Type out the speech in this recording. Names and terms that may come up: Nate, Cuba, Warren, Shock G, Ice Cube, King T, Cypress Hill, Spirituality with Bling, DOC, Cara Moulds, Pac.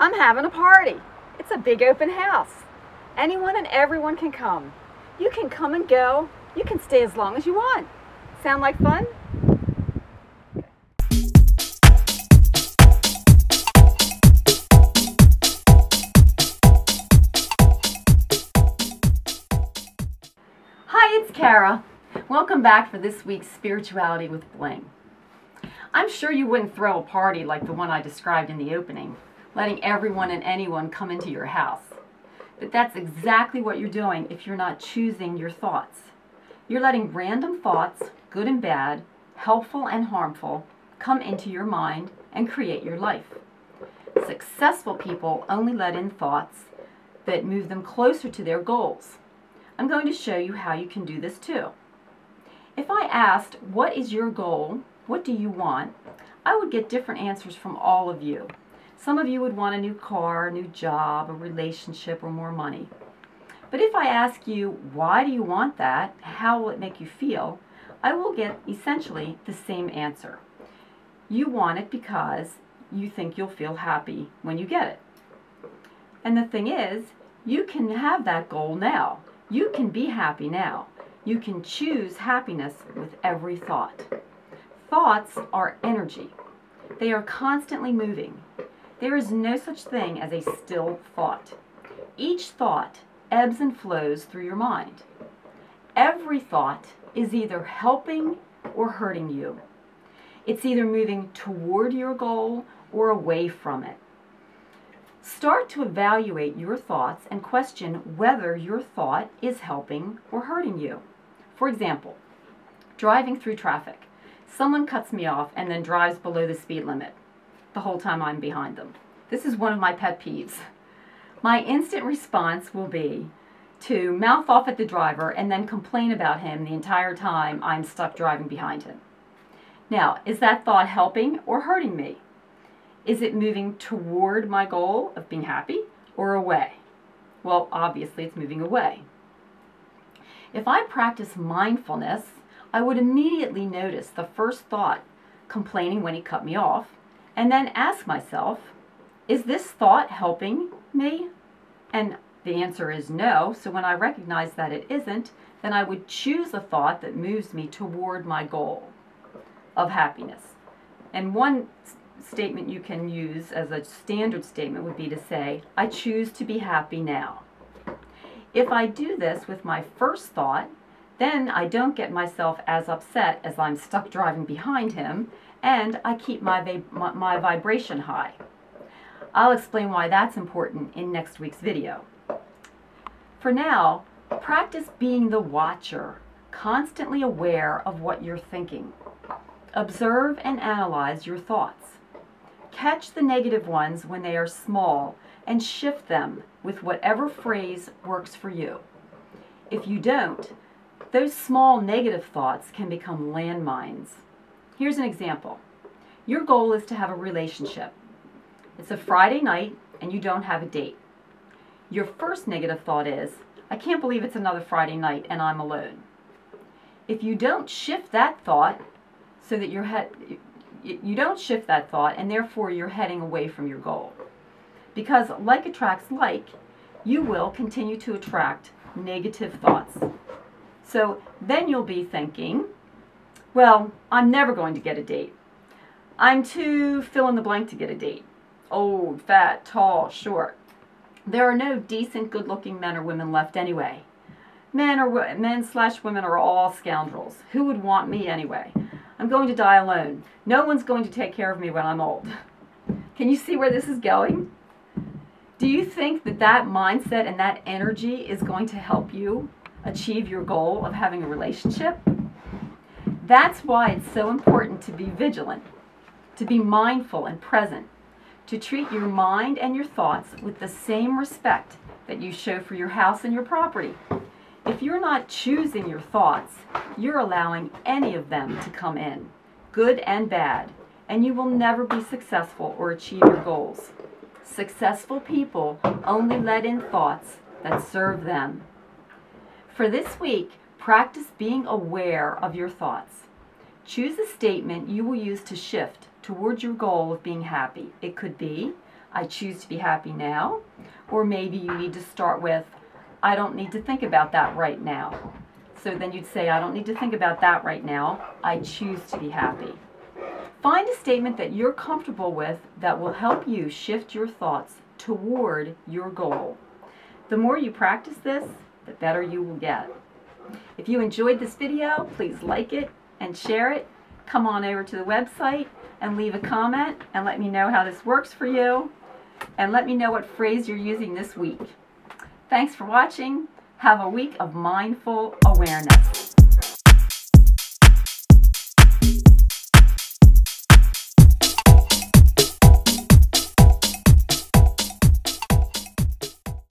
I'm having a party. It's a big open house. Anyone and everyone can come. You can come and go. You can stay as long as you want. Sound like fun? Hi, it's Cara. Welcome back for this week's Spirituality with Bling. I'm sure you wouldn't throw a party like the one I described in the opening, letting everyone and anyone come into your house. But that's exactly what you're doing if you're not choosing your thoughts. You're letting random thoughts, good and bad, helpful and harmful, come into your mind and create your life. Successful people only let in thoughts that move them closer to their goals. I'm going to show you how you can do this too. If I asked, what is your goal? What do you want? I would get different answers from all of you. Some of you would want a new car, a new job, a relationship, or more money. But if I ask you, why do you want that? How will it make you feel? I will get essentially the same answer. You want it because you think you'll feel happy when you get it. And the thing is, you can have that goal now. You can be happy now. You can choose happiness with every thought. Thoughts are energy. They are constantly moving. There is no such thing as a still thought. Each thought ebbs and flows through your mind. Every thought is either helping or hurting you. It's either moving toward your goal or away from it. Start to evaluate your thoughts and question whether your thought is helping or hurting you. For example, driving through traffic. Someone cuts me off and then drives below the speed limit. The whole time I'm behind them. This is one of my pet peeves. My instant response will be to mouth off at the driver and then complain about him the entire time I'm stuck driving behind him. Now, is that thought helping or hurting me? Is it moving toward my goal of being happy or away? Well, obviously it's moving away. If I practice mindfulness, I would immediately notice the first thought, complaining when he cut me off, and then ask myself, is this thought helping me? And the answer is no. So when I recognize that it isn't, then I would choose a thought that moves me toward my goal of happiness. And one statement you can use as a standard statement would be to say, I choose to be happy now. If I do this with my first thought, then I don't get myself as upset as I'm stuck driving behind him, and I keep my vibration high. I'll explain why that's important in next week's video. For now, practice being the watcher, constantly aware of what you're thinking. Observe and analyze your thoughts. Catch the negative ones when they are small and shift them with whatever phrase works for you. If you don't, those small negative thoughts can become landmines. Here's an example. Your goal is to have a relationship. It's a Friday night and you don't have a date. Your first negative thought is, I can't believe it's another Friday night and I'm alone. If you don't shift that thought so that and therefore you're heading away from your goal. Because like attracts like, you will continue to attract negative thoughts. So then you'll be thinking, well, I'm never going to get a date. I'm too fill in the blank to get a date. Old, fat, tall, short. There are no decent, good-looking men or women left anyway. Men/women are all scoundrels. Who would want me anyway? I'm going to die alone. No one's going to take care of me when I'm old. Can you see where this is going? Do you think that that mindset and that energy is going to help you achieve your goal of having a relationship? That's why it's so important to be vigilant, to be mindful and present, to treat your mind and your thoughts with the same respect that you show for your house and your property. If you're not choosing your thoughts, you're allowing any of them to come in, good and bad, and you will never be successful or achieve your goals. Successful people only let in thoughts that serve them. For this week, practice being aware of your thoughts. Choose a statement you will use to shift towards your goal of being happy. It could be, I choose to be happy now. Or maybe you need to start with, I don't need to think about that right now. So then you'd say, I don't need to think about that right now. I choose to be happy. Find a statement that you're comfortable with that will help you shift your thoughts toward your goal. The more you practice this, the better you will get. If you enjoyed this video, please like it and share it. Come on over to the website and leave a comment and let me know how this works for you. And let me know what phrase you're using this week. Thanks for watching. Have a week of mindful awareness.